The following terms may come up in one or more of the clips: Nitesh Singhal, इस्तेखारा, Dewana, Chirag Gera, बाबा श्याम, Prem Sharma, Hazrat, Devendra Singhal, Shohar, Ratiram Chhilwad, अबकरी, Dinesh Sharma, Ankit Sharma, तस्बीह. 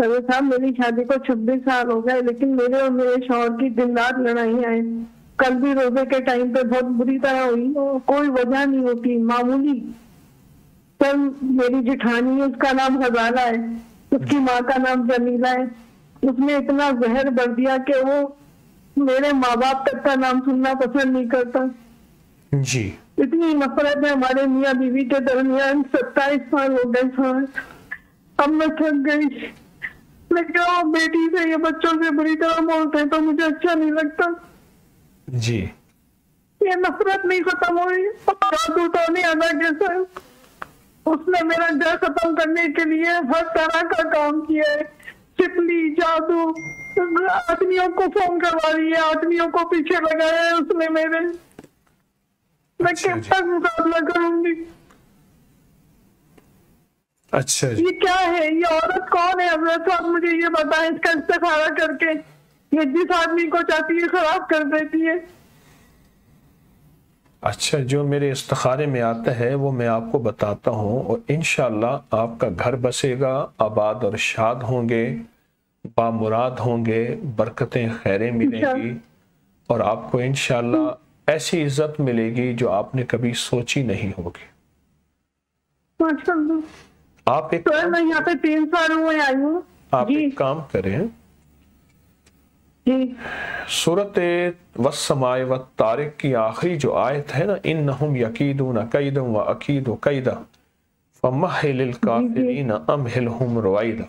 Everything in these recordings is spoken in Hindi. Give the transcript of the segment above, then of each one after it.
सर साहब मेरी शादी को 26 साल हो गए, लेकिन मेरे और मेरे शौहर की दिन रात लड़ाइयाँ हैं। कल भी रोजे के टाइम पे बहुत बुरी तरह हुई, कोई वजह नहीं होती मामूली। सर मेरी जिठानी है, उसका नाम हजारा है, उसकी माँ का नाम जमीला है। उसने इतना जहर भर दिया कि वो मेरे माँ बाप तक का नाम सुनना पसंद नहीं करता जी। इतनी नफरत है हमारे मियाँ बीवी के दरमियान। 27 साल हो गए सर, अब मैं थक गई। मैं क्या बेटी से ये बच्चों से बुरी तरह बोलते हैं तो मुझे अच्छा नहीं लगता जी। ये नफरत नहीं खत्म हो रही। उसने मेरा घर खत्म करने के लिए हर तरह का काम किया है, चिपली जादू, आदमियों को फोन करवा रही है, आदमियों को पीछे लगाया है उसने मेरे। मैं कब तक मुकाबला करूंगी? अच्छा ये क्या है? ये औरत कौन है हजरत साहब, मुझे ये बताएं। इसका इस्तेखारा करके ये जिस आदमी को चाहती है खराब कर देती है। अच्छा, जो मेरे इस्तेखारे में आता है वो मैं आपको बताता हूँ, और इंशाल्लाह आपका घर बसेगा, आबाद और शाद होंगे, बामुराद होंगे, बरकतें खैरें मिलेंगी, और आपको इंशाल्लाह ऐसी इज्जत मिलेगी जो आपने कभी सोची नहीं होगी। आप एक मैं यहाँ पे 3 साल हुए आई हूँ। आप एक काम करें, सूरत वस्समाए व तारिक की आखिरी जो आयत है ना, इन्नहुम यकीदून कैदम व अकीदु कैदा फमहिलिल काफिरीन अमहिलहुम रुवाइदा,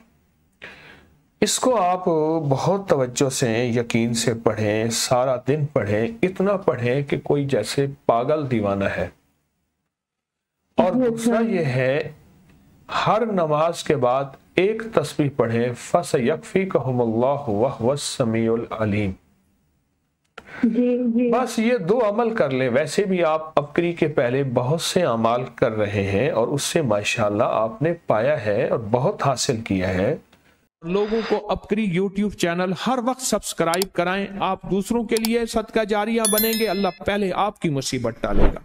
इसको आप बहुत तवज्जो से यकीन से पढ़ें, सारा दिन पढ़ें, इतना पढ़ें कि कोई जैसे पागल दीवाना है। और दूसरा ये है, हर नमाज के बाद एक तस्बीह पढ़ें, फसयकफीकहुमुल्लाहु वहुवस समीउल अलीम। बस ये 2 अमल कर लें। वैसे भी आप अबकरी के पहले बहुत से अमाल कर रहे हैं और उससे माशाल्लाह आपने पाया है और बहुत हासिल किया है। लोगों को अबकरी YouTube चैनल हर वक्त सब्सक्राइब कराएं। आप दूसरों के लिए सदका जारिया बनेंगे, अल्लाह पहले आपकी मुसीबत टालेगा।